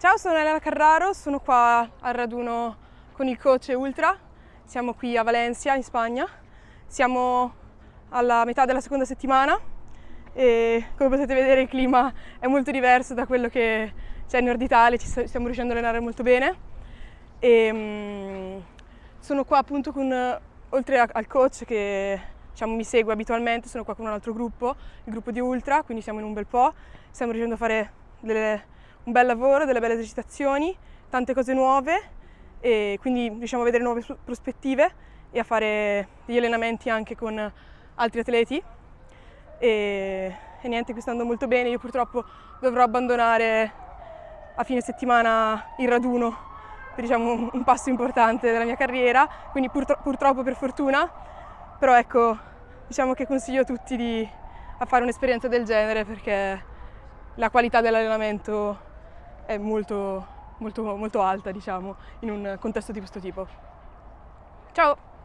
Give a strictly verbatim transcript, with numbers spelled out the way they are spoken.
Ciao, sono Elena Carraro, sono qua al raduno con il coach Ultra, siamo qui a Valencia in Spagna, siamo alla metà della seconda settimana e come potete vedere il clima è molto diverso da quello che c'è in Nord Italia, ci stiamo riuscendo a allenare molto bene e um, sono qua appunto con, oltre a, al coach che diciamo, mi segue abitualmente, sono qua con un altro gruppo, il gruppo di Ultra, quindi siamo in un bel po', stiamo riuscendo a fare delle un bel lavoro, delle belle esercitazioni, tante cose nuove e quindi riusciamo a vedere nuove prospettive e a fare degli allenamenti anche con altri atleti e, e niente, qui sta andando molto bene. Io purtroppo dovrò abbandonare a fine settimana il raduno per diciamo, un passo importante della mia carriera, quindi purtro purtroppo per fortuna, però ecco diciamo che consiglio a tutti di a fare un'esperienza del genere perché la qualità dell'allenamento è molto, molto, molto alta, diciamo, in un contesto di questo tipo. Ciao!